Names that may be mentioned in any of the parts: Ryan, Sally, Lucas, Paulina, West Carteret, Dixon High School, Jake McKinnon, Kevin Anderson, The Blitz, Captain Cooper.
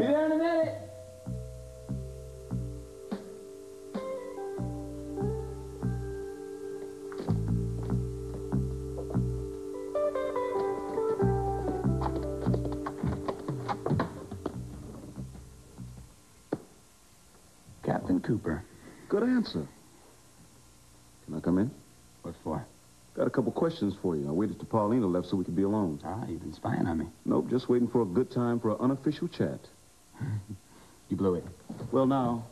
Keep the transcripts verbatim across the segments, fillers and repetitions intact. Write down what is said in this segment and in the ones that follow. Be there in a minute. Captain Cooper. Good answer. Can I come in? What for? Got a couple questions for you. I waited till Paulina left so we could be alone. Ah, you've been spying on me. Nope, just waiting for a good time for an unofficial chat. You blew it. Well, now,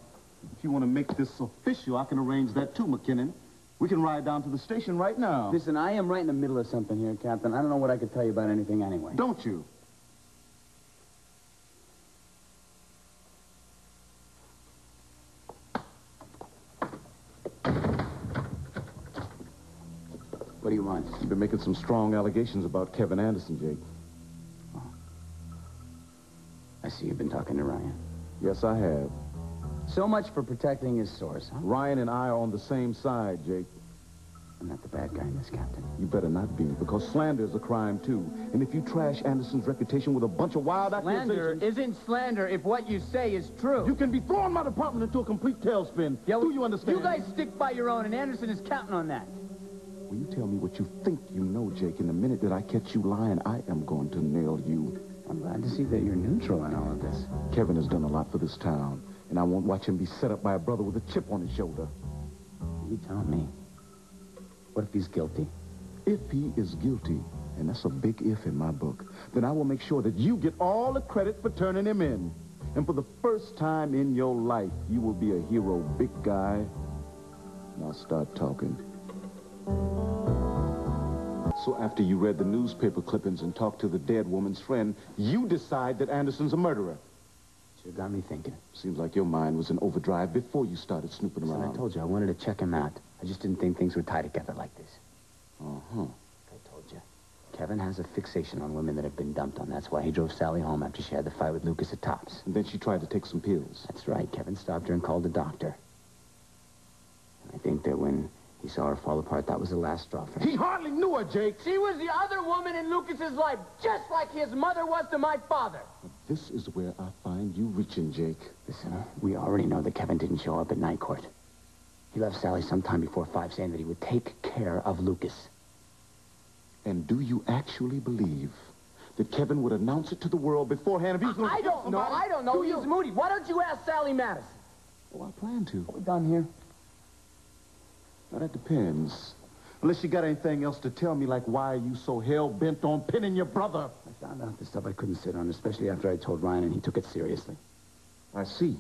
if you want to make this official, I can arrange that too, McKinnon. We can ride down to the station right now. Listen, I am right in the middle of something here, Captain. I don't know what I could tell you about anything anyway. Don't you? What do you want? You've been making some strong allegations about Kevin Anderson, Jake. Oh. I see you've been talking to Ryan. Yes, I have. So much for protecting his source, huh? Ryan and I are on the same side, Jake. I'm not the bad guy in this, Captain. You better not be, because slander is a crime, too. And if you trash Anderson's reputation with a bunch of wild accusations... Slander isn't slander if what you say is true. You can be throwing my department into a complete tailspin. Yeah, do you understand? You guys stick by your own, and Anderson is counting on that. Will you tell me what you think you know, Jake? And the minute that I catch you lying, I am going to nail you. I'm glad to see that you're neutral in all of this. Kevin has done a lot for this town, and I won't watch him be set up by a brother with a chip on his shoulder. You tell me. What if he's guilty? If he is guilty, and that's a big if in my book, then I will make sure that you get all the credit for turning him in. And for the first time in your life, you will be a hero, big guy. Now start talking. So after you read the newspaper clippings and talked to the dead woman's friend, you decide that Anderson's a murderer. Sure got me thinking. Seems like your mind was in overdrive before you started snooping around. Listen, I told you I wanted to check him out. I just didn't think things would tie together like this. Uh-huh. I told you. Kevin has a fixation on women that have been dumped on. That's why he drove Sally home after she had the fight with Lucas at Tops. And then she tried to take some pills. That's right. Kevin stopped her and called the doctor. And I think that when... he saw her fall apart. That was the last straw for him. He hardly knew her, Jake. She was the other woman in Lucas's life, just like his mother was to my father. This is where I find you reaching, Jake. Listen, we already know that Kevin didn't show up at night court. He left Sally sometime before five saying that he would take care of Lucas. And do you actually believe that Kevin would announce it to the world beforehand if he was going to... I don't know. I don't know. He's moody. Why don't you ask Sally Madison? Oh, I plan to. We're done here. Now, that depends. Unless you got anything else to tell me, like why are you so hell-bent on pinning your brother? I found out the stuff I couldn't sit on, especially after I told Ryan and he took it seriously. I see.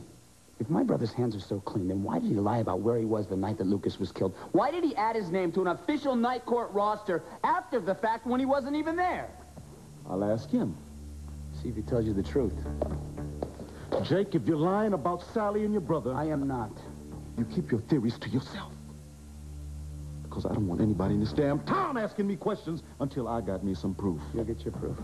If my brother's hands are so clean, then why did he lie about where he was the night that Lucas was killed? Why did he add his name to an official night court roster after the fact when he wasn't even there? I'll ask him. See if he tells you the truth. Jake, if you're lying about Sally and your brother... I am not. You keep your theories to yourself. Because I don't want anybody in this damn town asking me questions until I got me some proof. You'll get your proof.